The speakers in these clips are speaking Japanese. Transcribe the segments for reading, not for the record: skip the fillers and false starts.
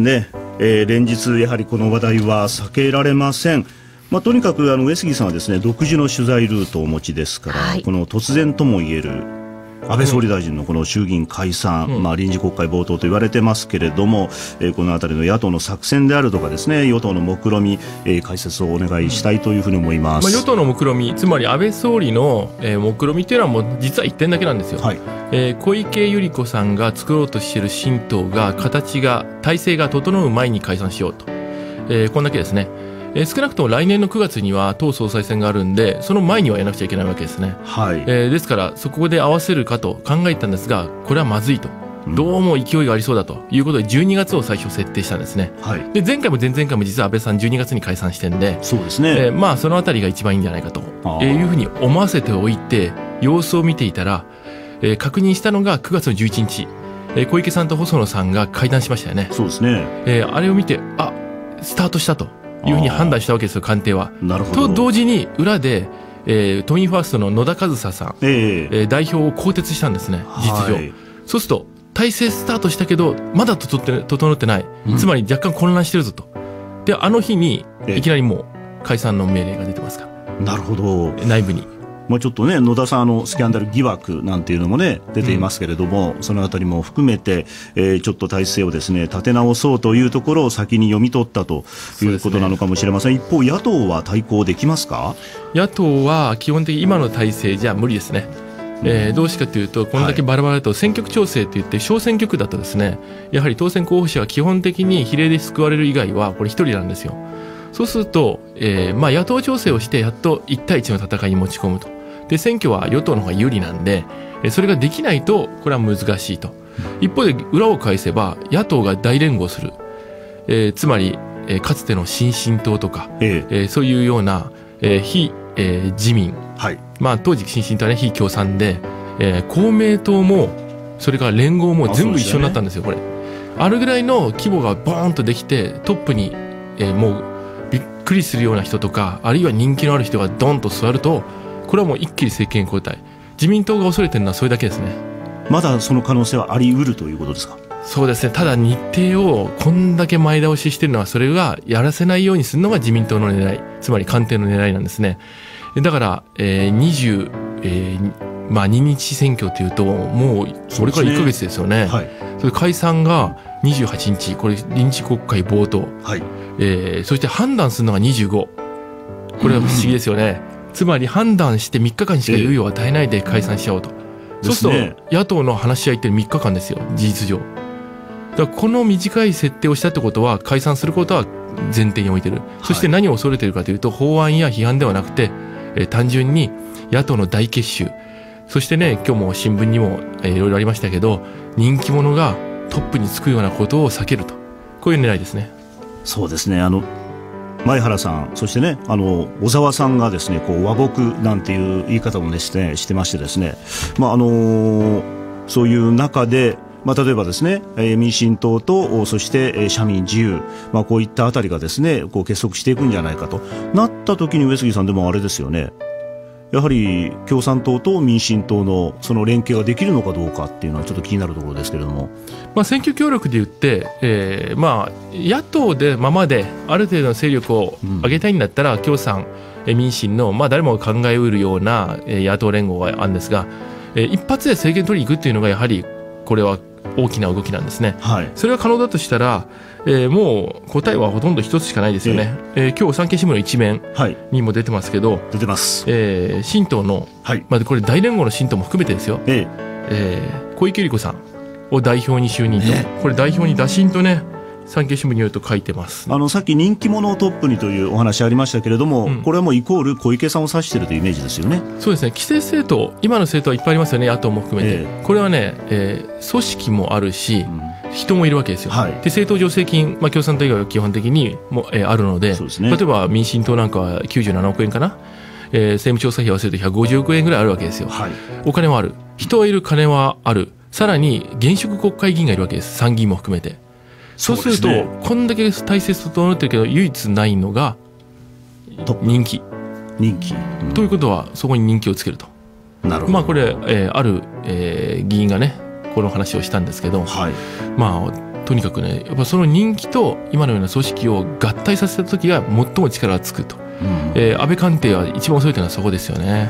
ね、連日やはりこの話題は避けられません。まあ、とにかく上杉さんはですね、独自の取材ルートをお持ちですから、はい、この突然ともいえる安倍総理大臣のこの衆議院解散、まあ、臨時国会冒頭と言われてますけれども、このあたりの野党の作戦であるとかですね、与党の目論み、解説をお願いしたいというふうに思います。まあ、与党の目論み、つまり安倍総理の、目論みというのはもう実は1点だけなんですよ。はい、小池百合子さんが作ろうとしている新党が形が体制が整う前に解散しようと、こんだけですね。少なくとも来年の9月には党総裁選があるんで、その前にはやらなくちゃいけないわけですね。はい、ですからそこで合わせるかと考えたんですが、これはまずいと、どうも勢いがありそうだということで12月を最初設定したんですね。はい、で前回も前々回も実は安倍さん12月に解散してんで、そうですね、まあそのあたりが一番いいんじゃないかというふうに思わせておいて様子を見ていたら、確認したのが9月の11日、小池さんと細野さんが会談しましたよね。そうですね、あれを見て、あ、スタートしたというふうに判断したわけですよ、官邸は。なるほど。と同時に裏で、都民ファーストの野田和沙さん、代表を更迭したんですね、実情。はい、そうすると体制スタートしたけどまだ整ってない、つまり若干混乱してるぞと。であの日にいきなりもう解散の命令が出てますから。なるほど。内部にまあちょっとね、野田さん、スキャンダル疑惑なんていうのもね、出ていますけれども、そのあたりも含めて、ちょっと体制をですね、立て直そうというところを先に読み取ったということなのかもしれません。一方、野党は対抗できますか？野党は基本的に今の体制じゃ無理ですね。どうしてかというと、こんだけバラバラだと選挙区調整といって小選挙区だとですね、やはり当選候補者は基本的に比例で救われる以外はこれ一人なんですよ。そうすると、まあ野党調整をしてやっと1対1の戦いに持ち込むと。で選挙は与党の方が有利なんで、それができないとこれは難しいと。一方で裏を返せば野党が大連合する、つまり、かつての新進党とか、そういうような、非、自民、はい、まあ、当時新進党は、ね、非共産で、公明党もそれから連合も全部一緒になったんですよ。これあるぐらいの規模がボーンとできて、トップに、もうびっくりするような人とか、あるいは人気のある人がドンと座ると、これはもう一気に政権交代。自民党が恐れてるのはそれだけですね。まだその可能性はあり得るということですか？そうですね。ただ日程をこんだけ前倒ししてるのは、それがやらせないようにするのが自民党の狙い、つまり官邸の狙いなんですね。だから、まあ、2日選挙というと、もうこれから1ヶ月ですよね。はい、それ解散が28日、これ臨時国会冒頭。はい、そして判断するのが25。これは不思議ですよね。つまり判断して3日間しか猶予を与えないで解散しちゃおうと。そうすると野党の話し合いって3日間ですよ、事実上。だからこの短い設定をしたってことは、解散することは前提に置いてる。そして何を恐れてるかというと、法案や批判ではなくて、単純に野党の大結集。そしてね、今日も新聞にもいろいろありましたけど、人気者がトップにつくようなことを避けると。こういう狙いですね。そうですね。前原さん、そしてね、小沢さんがですね、こう和睦なんていう言い方もですね、してましてですね、まあそういう中で、まあ、例えばですね、民進党と、そして社民自由、まあ、こういったあたりがですね、こう結束していくんじゃないかとなった時に、上杉さん、でもあれですよね、やはり共産党と民進党のその連携ができるのかどうかっていうのはちょっと気になるところですけれども、まあ選挙協力で言って、まあ野党でままである程度の勢力を上げたいんだったら、共産、民進の、まあ、誰もが考えうるような野党連合があるんですが、一発で政権取りに行くっていうのがやはりこれは大きな動きなんですね。はい、それが可能だとしたら、もう答えはほとんど一つしかないですよね。今日産経新聞の一面にも出てますけど、出てます。新党の、はい、まあこれ大連合の新党も含めてですよ。小池百合子さんを代表に就任と、これ代表に打診とね、産経新聞によると書いてます。さっき人気者をトップにというお話ありましたけれども、これはもうイコール小池さんを指しているというイメージですよね。そうですね。既成政党、今の政党はいっぱいありますよね、野党も含めて。これはね、組織もあるし、人もいるわけですよ。はい、で政党助成金、まあ、共産党以外は基本的にも、あるので、そうですね、例えば民進党なんかは97億円かな、政務調査費合わせると150億円ぐらいあるわけですよ。はい、お金はある、人はいる、金はある、さらに現職国会議員がいるわけです、参議院も含めて。そうすると、ね、こんだけ体制整ってるけど、唯一ないのが人気、ということはそこに人気をつけると。なるほど。まあこれ、ある、議員がねこの話をしたんですけど、はい、まあとにかくね、やっぱその人気と今のような組織を合体させた時が最も力がつくと、安倍官邸は一番遅いというのはそこですよね。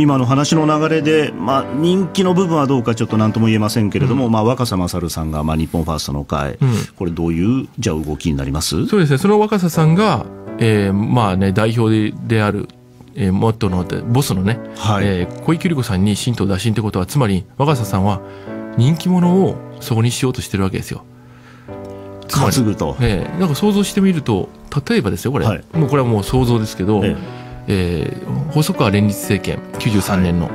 今の話の流れで、人気の部分はどうかちょっと何とも言えませんけれども、若狭勝さんが日本ファーストの会、これどういうじゃあ動きになります？そうですね、その若狭さんが、代表である元のボスのね、小池百合子さんに新党打診ということは、つまり若狭さんは人気者をそこにしようとしてるわけですよ。担ぐと、なんか想像してみると、例えばですよ、これ、もうこれはもう想像ですけど、細川連立政権93年の、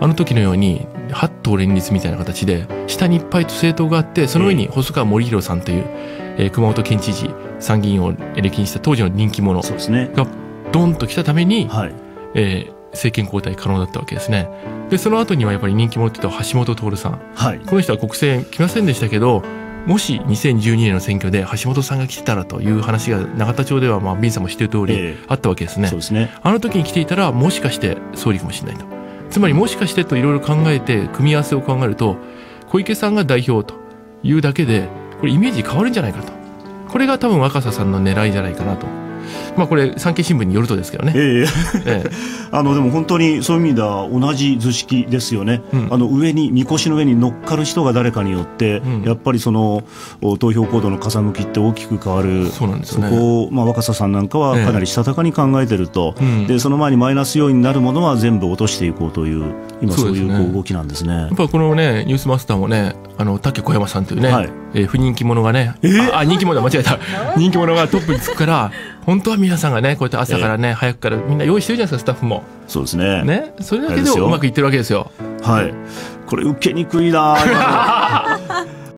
あの時のように8党連立みたいな形で下にいっぱい政党があって、その上に細川護熙さんという、熊本県知事参議院を歴任した当時の人気者がドンと来たために、政権交代可能だったわけですね。でその後にはやっぱり人気者って言った橋下徹さん、この人は国政来ませんでしたけど、もし2012年の選挙で橋下さんが来てたらという話が永田町では、ビンさんも知っている通りあったわけですね。あの時に来ていたら、もしかして総理かもしれないと、つまりもしかしてといろいろ考えて、組み合わせを考えると、小池さんが代表というだけで、これイメージ変わるんじゃないかと、これが多分若狭さんの狙いじゃないかなと。これ産経新聞によるとですけどね、でも本当にそういう意味では同じ図式ですよね。上にみこしの上に乗っかる人が誰かによって、やっぱりその投票行動の風向きって大きく変わる。そこを、若狭さんなんかはかなりしたたかに考えてると、でその前にマイナス要因になるものは全部落としていこうという、今そういうこう動きなんですね。やっぱこのね、ニュースマスターもね、竹小山さんというね、不人気者がね、人気者だ、間違えた、人気者がトップにつくから。本当は皆さんがね、こうやって朝からね、早くからみんな用意してるじゃないですか、スタッフも。そうですね。それだけでもうまくいってるわけですよ。これ受けにくいな。